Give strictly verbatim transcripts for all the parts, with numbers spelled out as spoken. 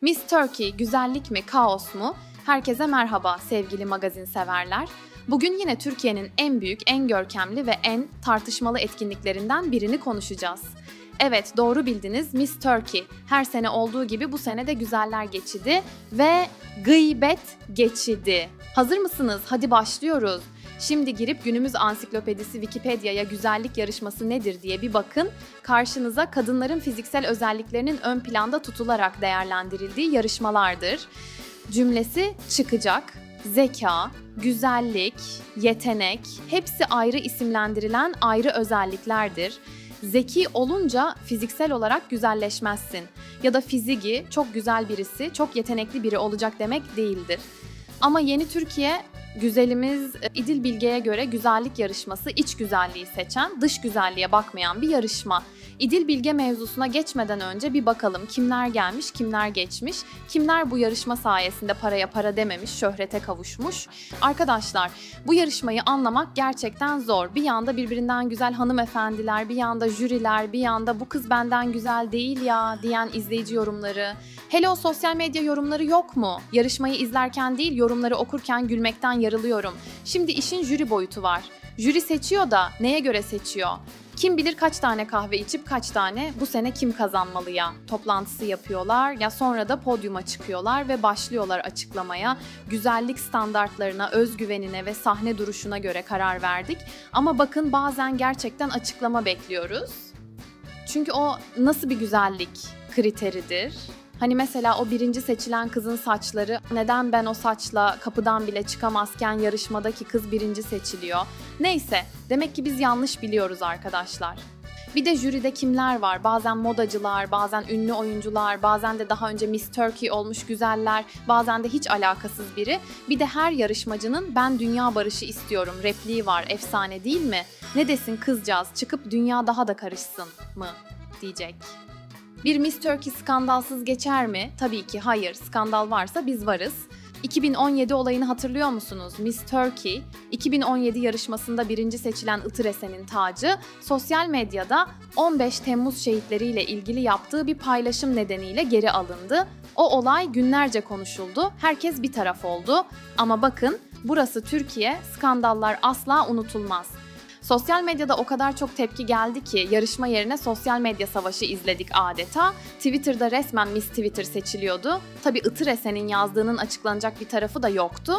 Miss Turkey, güzellik mi, kaos mu? Herkese merhaba sevgili magazin severler. Bugün yine Türkiye'nin en büyük, en görkemli ve en tartışmalı etkinliklerinden birini konuşacağız. Evet, doğru bildiniz, Miss Turkey. Her sene olduğu gibi bu sene de güzeller geçidi ve gıybet geçidi. Hazır mısınız? Hadi başlıyoruz. Şimdi girip günümüz ansiklopedisi Wikipedia'ya güzellik yarışması nedir diye bir bakın. Karşınıza kadınların fiziksel özelliklerinin ön planda tutularak değerlendirildiği yarışmalardır cümlesi çıkacak. Zeka, güzellik, yetenek, hepsi ayrı isimlendirilen ayrı özelliklerdir. Zeki olunca fiziksel olarak güzelleşmezsin ya da fiziki çok güzel birisi, çok yetenekli biri olacak demek değildir. Ama yeni Türkiye güzelimiz İdil Bilge'ye göre güzellik yarışması iç güzelliği seçen, dış güzelliğe bakmayan bir yarışma. İdil Bilge mevzusuna geçmeden önce bir bakalım kimler gelmiş, kimler geçmiş, kimler bu yarışma sayesinde paraya para dememiş, şöhrete kavuşmuş. Arkadaşlar, bu yarışmayı anlamak gerçekten zor. Bir yanda birbirinden güzel hanımefendiler, bir yanda jüriler, bir yanda bu kız benden güzel değil ya diyen izleyici yorumları. Hele o sosyal medya yorumları yok mu? Yarışmayı izlerken değil, yorumları okurken gülmekten yarılıyorum. Şimdi işin jüri boyutu var. Jüri seçiyor da neye göre seçiyor? Kim bilir kaç tane kahve içip kaç tane bu sene kim kazanmalı ya toplantısı yapıyorlar ya, sonra da podyuma çıkıyorlar ve başlıyorlar açıklamaya. Güzellik standartlarına, özgüvenine ve sahne duruşuna göre karar verdik. Ama bakın bazen gerçekten açıklama bekliyoruz. Çünkü o nasıl bir güzellik kriteridir? Hani mesela o birinci seçilen kızın saçları, neden ben o saçla kapıdan bile çıkamazken yarışmadaki kız birinci seçiliyor? Neyse, demek ki biz yanlış biliyoruz arkadaşlar. Bir de jüride kimler var? Bazen modacılar, bazen ünlü oyuncular, bazen de daha önce Miss Turkey olmuş güzeller, bazen de hiç alakasız biri. Bir de her yarışmacının ben dünya barışı istiyorum repliği var, efsane değil mi? Ne desin kızcağız, çıkıp dünya daha da karışsın mı diyecek. Bir Miss Turkey skandalsız geçer mi? Tabii ki hayır. Skandal varsa biz varız. iki bin on yedi olayını hatırlıyor musunuz? Miss Turkey, iki bin on yedi yarışmasında birinci seçilen Itır Esen'in tacı, sosyal medyada on beş Temmuz şehitleriyle ilgili yaptığı bir paylaşım nedeniyle geri alındı. O olay günlerce konuşuldu, herkes bir taraf oldu. Ama bakın, burası Türkiye, skandallar asla unutulmaz. Sosyal medyada o kadar çok tepki geldi ki yarışma yerine sosyal medya savaşı izledik adeta. Twitter'da resmen Miss Twitter seçiliyordu. Tabii Itır Esen'in yazdığının açıklanacak bir tarafı da yoktu.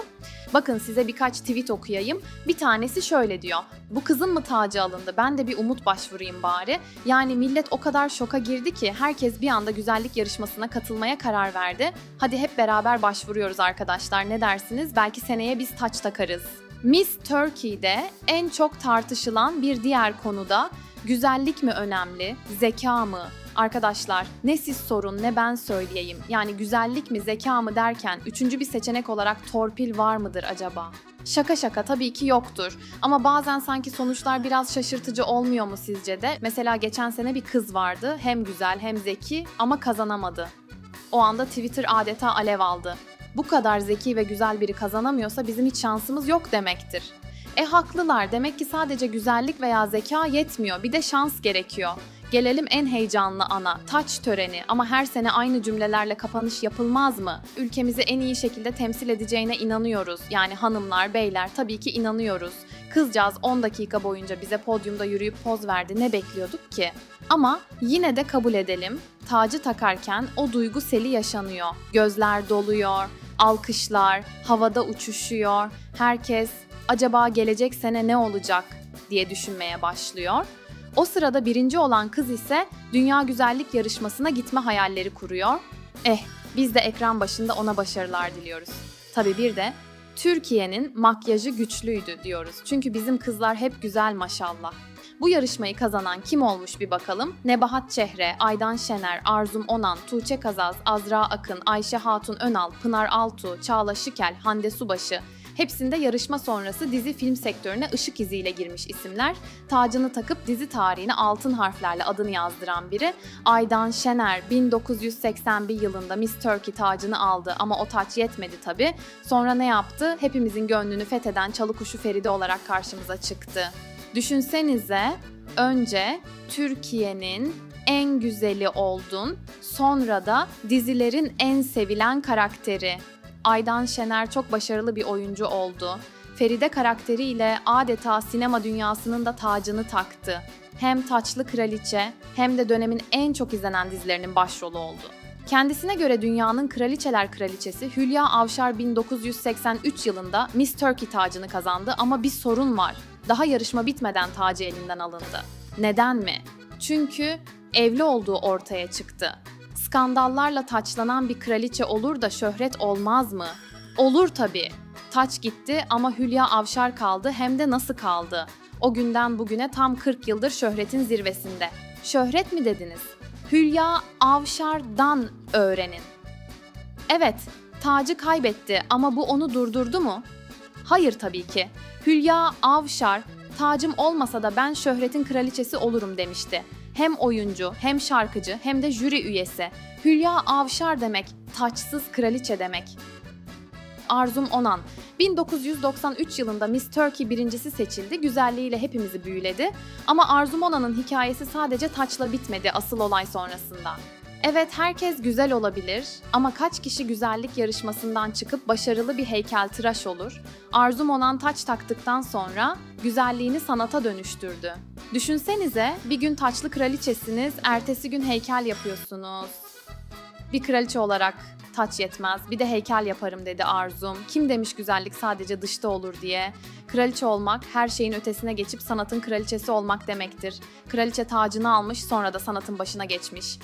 Bakın size birkaç tweet okuyayım. Bir tanesi şöyle diyor. Bu kızın mı tacı alındı? Ben de bir umut başvurayım bari. Yani millet o kadar şoka girdi ki herkes bir anda güzellik yarışmasına katılmaya karar verdi. Hadi hep beraber başvuruyoruz arkadaşlar. Ne dersiniz? Belki seneye biz taç takarız. Miss Turkey'de en çok tartışılan bir diğer konuda güzellik mi önemli, zeka mı? Arkadaşlar, ne siz sorun ne ben söyleyeyim. Yani güzellik mi, zeka mı derken üçüncü bir seçenek olarak torpil var mıdır acaba? Şaka şaka tabii ki yoktur. Ama bazen sanki sonuçlar biraz şaşırtıcı olmuyor mu sizce de? Mesela geçen sene bir kız vardı, hem güzel hem zeki ama kazanamadı. O anda Twitter adeta alev aldı. Bu kadar zeki ve güzel biri kazanamıyorsa bizim hiç şansımız yok demektir. E haklılar, demek ki sadece güzellik veya zeka yetmiyor, bir de şans gerekiyor. Gelelim en heyecanlı ana, taç töreni, ama her sene aynı cümlelerle kapanış yapılmaz mı? Ülkemizi en iyi şekilde temsil edeceğine inanıyoruz. Yani hanımlar, beyler tabii ki inanıyoruz. Kızcağız on dakika boyunca bize podyumda yürüyüp poz verdi, ne bekliyorduk ki? Ama yine de kabul edelim, tacı takarken o duygu seli yaşanıyor. Gözler doluyor, alkışlar havada uçuşuyor, herkes acaba gelecek sene ne olacak diye düşünmeye başlıyor. O sırada birinci olan kız ise Dünya Güzellik Yarışması'na gitme hayalleri kuruyor. Eh, biz de ekran başında ona başarılar diliyoruz. Tabii bir de Türkiye'nin makyajı güçlüydü diyoruz. Çünkü bizim kızlar hep güzel maşallah. Bu yarışmayı kazanan kim olmuş bir bakalım. Nebahat Çehre, Aydan Şener, Arzum Onan, Tuğçe Kazaz, Azra Akın, Ayşe Hatun Önal, Pınar Altuğ, Çağla Şikel, Hande Subaşı. Hepsinde yarışma sonrası dizi film sektörüne ışık iziyle girmiş isimler. Tacını takıp dizi tarihine altın harflerle adını yazdıran biri. Aydan Şener bin dokuz yüz seksen bir yılında Miss Turkey tacını aldı ama o taç yetmedi tabii. Sonra ne yaptı? Hepimizin gönlünü fetheden Çalıkuşu Feride olarak karşımıza çıktı. Düşünsenize, önce Türkiye'nin en güzeli oldun, sonra da dizilerin en sevilen karakteri. Aydan Şener çok başarılı bir oyuncu oldu. Feride karakteriyle adeta sinema dünyasının da tacını taktı. Hem Taçlı Kraliçe hem de dönemin en çok izlenen dizilerinin başrolü oldu. Kendisine göre dünyanın kraliçeler kraliçesi Hülya Avşar bin dokuz yüz seksen üç yılında Miss Turkey tacını kazandı ama bir sorun var. Daha yarışma bitmeden tacı elinden alındı. Neden mi? Çünkü evli olduğu ortaya çıktı. Skandallarla taçlanan bir kraliçe olur da şöhret olmaz mı? Olur tabii. Taç gitti ama Hülya Avşar kaldı, hem de nasıl kaldı? O günden bugüne tam kırk yıldır şöhretin zirvesinde. Şöhret mi dediniz? Hülya Avşar'dan öğrenin. Evet, tacı kaybetti ama bu onu durdurdu mu? Hayır tabii ki. Hülya Avşar, "Tacım olmasa da ben şöhretin kraliçesi olurum" demişti. Hem oyuncu, hem şarkıcı, hem de jüri üyesi. Hülya Avşar demek, taçsız kraliçe demek. Arzum Onan, bin dokuz yüz doksan üç yılında Miss Turkey birincisi seçildi, güzelliğiyle hepimizi büyüledi. Ama Arzum Onan'ın hikayesi sadece taçla bitmedi, asıl olay sonrasında. Evet, herkes güzel olabilir ama kaç kişi güzellik yarışmasından çıkıp başarılı bir heykeltıraş olur? Arzum Onan taç taktıktan sonra güzelliğini sanata dönüştürdü. Düşünsenize, bir gün taçlı kraliçesiniz, ertesi gün heykel yapıyorsunuz. Bir kraliçe olarak taç yetmez, bir de heykel yaparım dedi Arzum. Kim demiş güzellik sadece dışta olur diye? Kraliçe olmak her şeyin ötesine geçip sanatın kraliçesi olmak demektir. Kraliçe tacını almış, sonra da sanatın başına geçmiş.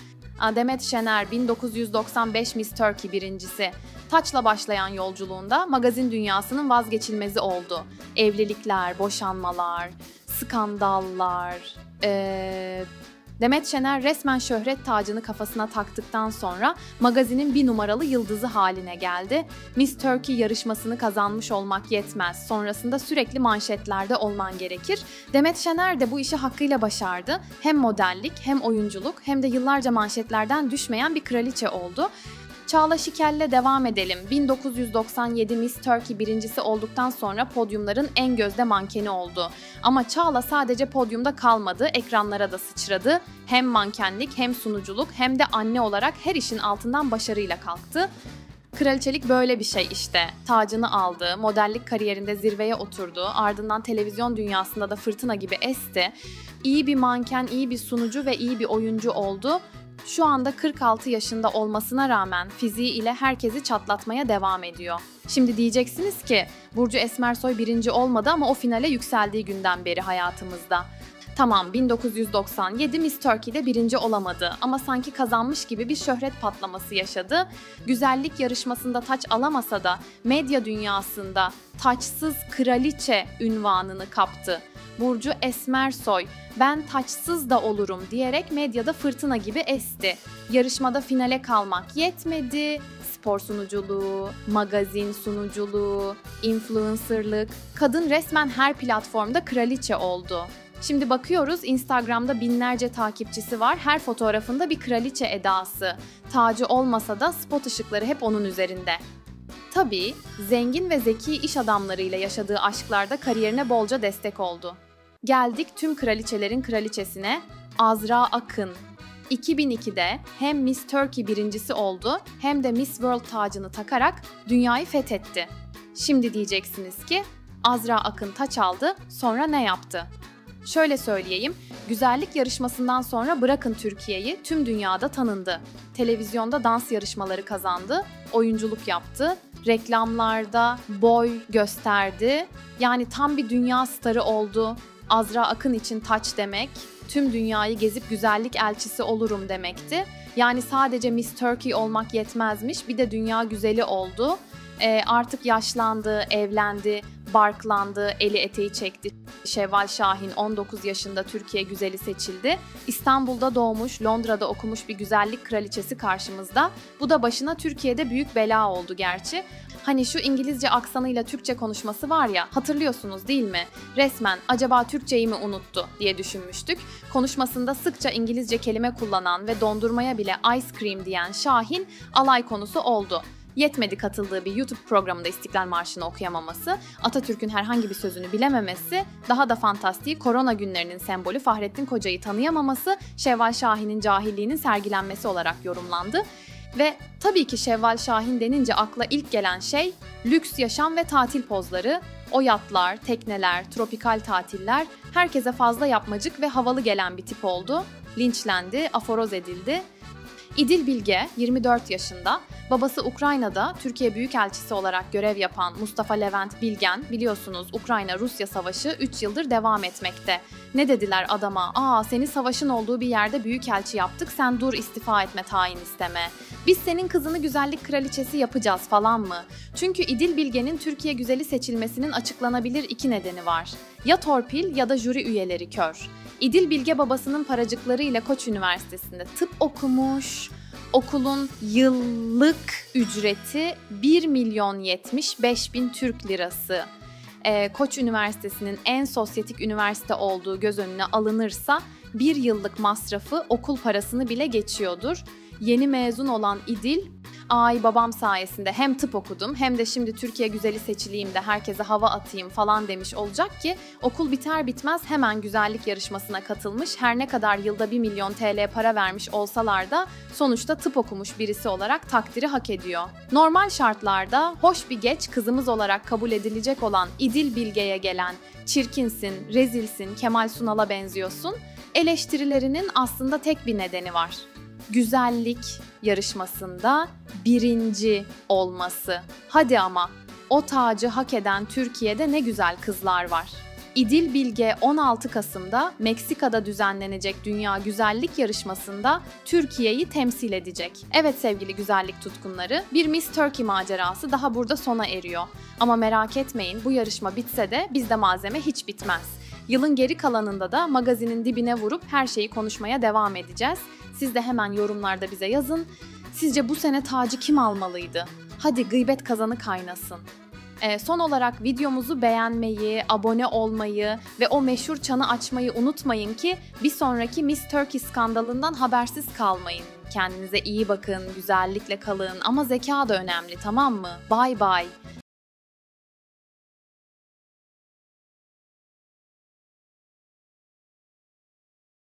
Demet Şener, bin dokuz yüz doksan beş Miss Turkey birincisi. Taçla başlayan yolculuğunda magazin dünyasının vazgeçilmezi oldu. Evlilikler, boşanmalar, skandallar... Ee... Demet Şener resmen şöhret tacını kafasına taktıktan sonra magazinin bir numaralı yıldızı haline geldi. Miss Turkey yarışmasını kazanmış olmak yetmez. Sonrasında sürekli manşetlerde olman gerekir. Demet Şener de bu işi hakkıyla başardı. Hem modellik, hem oyunculuk, hem de yıllarca manşetlerden düşmeyen bir kraliçe oldu. Çağla Şikel'le devam edelim. bin dokuz yüz doksan yedi Miss Turkey birincisi olduktan sonra podyumların en gözde mankeni oldu. Ama Çağla sadece podyumda kalmadı, ekranlara da sıçradı. Hem mankenlik, hem sunuculuk, hem de anne olarak her işin altından başarıyla kalktı. Kraliçelik böyle bir şey işte. Tacını aldı, modellik kariyerinde zirveye oturdu, ardından televizyon dünyasında da fırtına gibi esti. İyi bir manken, iyi bir sunucu ve iyi bir oyuncu oldu. Şu anda kırk altı yaşında olmasına rağmen fiziği ile herkesi çatlatmaya devam ediyor. Şimdi diyeceksiniz ki Burcu Esmersoy birinci olmadı ama o finale yükseldiği günden beri hayatımızda. Tamam, bin dokuz yüz doksan yedi Miss Turkey'de birinci olamadı ama sanki kazanmış gibi bir şöhret patlaması yaşadı. Güzellik yarışmasında taç alamasa da medya dünyasında taçsız kraliçe ünvanını kaptı. Burcu Esmersoy, "Ben taçsız da olurum" diyerek medyada fırtına gibi esti. Yarışmada finale kalmak yetmedi. Spor sunuculuğu, magazin sunuculuğu, influencerlık, kadın resmen her platformda kraliçe oldu. Şimdi bakıyoruz, Instagram'da binlerce takipçisi var, her fotoğrafında bir kraliçe edası. Tacı olmasa da spot ışıkları hep onun üzerinde. Tabii, zengin ve zeki iş adamlarıyla yaşadığı aşklarda kariyerine bolca destek oldu. Geldik tüm kraliçelerin kraliçesine, Azra Akın. iki bin iki'de hem Miss Turkey birincisi oldu, hem de Miss World tacını takarak dünyayı fethetti. Şimdi diyeceksiniz ki, Azra Akın taç aldı, sonra ne yaptı? Şöyle söyleyeyim, güzellik yarışmasından sonra bırakın Türkiye'yi, tüm dünyada tanındı. Televizyonda dans yarışmaları kazandı, oyunculuk yaptı, reklamlarda boy gösterdi. Yani tam bir dünya starı oldu. Azra Akın için taç demek, tüm dünyayı gezip güzellik elçisi olurum demekti. Yani sadece Miss Turkey olmak yetmezmiş, bir de dünya güzeli oldu. E, artık yaşlandı, evlendi, barklandı, eli eteği çekti. Şevval Şahin on dokuz yaşında Türkiye güzeli seçildi. İstanbul'da doğmuş, Londra'da okumuş bir güzellik kraliçesi karşımızda. Bu da başına Türkiye'de büyük bela oldu gerçi. Hani şu İngilizce aksanıyla Türkçe konuşması var ya, hatırlıyorsunuz değil mi? Resmen acaba Türkçeyi mi unuttu diye düşünmüştük. Konuşmasında sıkça İngilizce kelime kullanan ve dondurmaya bile ice cream diyen Şahin alay konusu oldu. Yetmedi katıldığı bir YouTube programında İstiklal Marşı'nı okuyamaması, Atatürk'ün herhangi bir sözünü bilememesi, daha da fantastiği korona günlerinin sembolü Fahrettin Koca'yı tanıyamaması, Şevval Şahin'in cahilliğinin sergilenmesi olarak yorumlandı. Ve tabii ki Şevval Şahin denince akla ilk gelen şey lüks yaşam ve tatil pozları, o yatlar, tekneler, tropikal tatiller herkese fazla yapmacık ve havalı gelen bir tip oldu, linçlendi, aforoz edildi. İdil Bilge, yirmi dört yaşında, babası Ukrayna'da Türkiye Büyükelçisi olarak görev yapan Mustafa Levent Bilgen, biliyorsunuz Ukrayna-Rusya savaşı üç yıldır devam etmekte. Ne dediler adama? Aa, seni savaşın olduğu bir yerde büyükelçi yaptık, sen dur istifa etme, tayin isteme. Biz senin kızını güzellik kraliçesi yapacağız falan mı? Çünkü İdil Bilge'nin Türkiye güzeli seçilmesinin açıklanabilir iki nedeni var. Ya torpil ya da jüri üyeleri kör. İdil Bilge babasının paracıkları ile Koç Üniversitesi'nde tıp okumuş, okulun yıllık ücreti bir milyon yetmiş beş bin Türk lirası. Ee, Koç Üniversitesi'nin en sosyetik üniversite olduğu göz önüne alınırsa bir yıllık masrafı okul parasını bile geçiyordur. Yeni mezun olan İdil, ay babam sayesinde hem tıp okudum hem de şimdi Türkiye güzeli seçileyim de herkese hava atayım falan demiş olacak ki okul biter bitmez hemen güzellik yarışmasına katılmış, her ne kadar yılda bir milyon T L para vermiş olsalar da sonuçta tıp okumuş birisi olarak takdiri hak ediyor. Normal şartlarda hoş bir geç kızımız olarak kabul edilecek olan İdil Bilge'ye gelen "çirkinsin, rezilsin, Kemal Sunal'a benziyorsun" eleştirilerinin aslında tek bir nedeni var. Güzellik yarışmasında birinci olması. Hadi ama o tacı hak eden Türkiye'de ne güzel kızlar var. İdil Bilge on altı Kasım'da Meksika'da düzenlenecek Dünya Güzellik Yarışması'nda Türkiye'yi temsil edecek. Evet sevgili güzellik tutkunları, bir Miss Turkey macerası daha burada sona eriyor. Ama merak etmeyin, bu yarışma bitse de bizde malzeme hiç bitmez. Yılın geri kalanında da magazinin dibine vurup her şeyi konuşmaya devam edeceğiz. Siz de hemen yorumlarda bize yazın. Sizce bu sene tacı kim almalıydı? Hadi gıybet kazanı kaynasın. Ee, son olarak videomuzu beğenmeyi, abone olmayı ve o meşhur çanı açmayı unutmayın ki bir sonraki Miss Turkey skandalından habersiz kalmayın. Kendinize iyi bakın, güzellikle kalın ama zeka da önemli, tamam mı? Bye bye.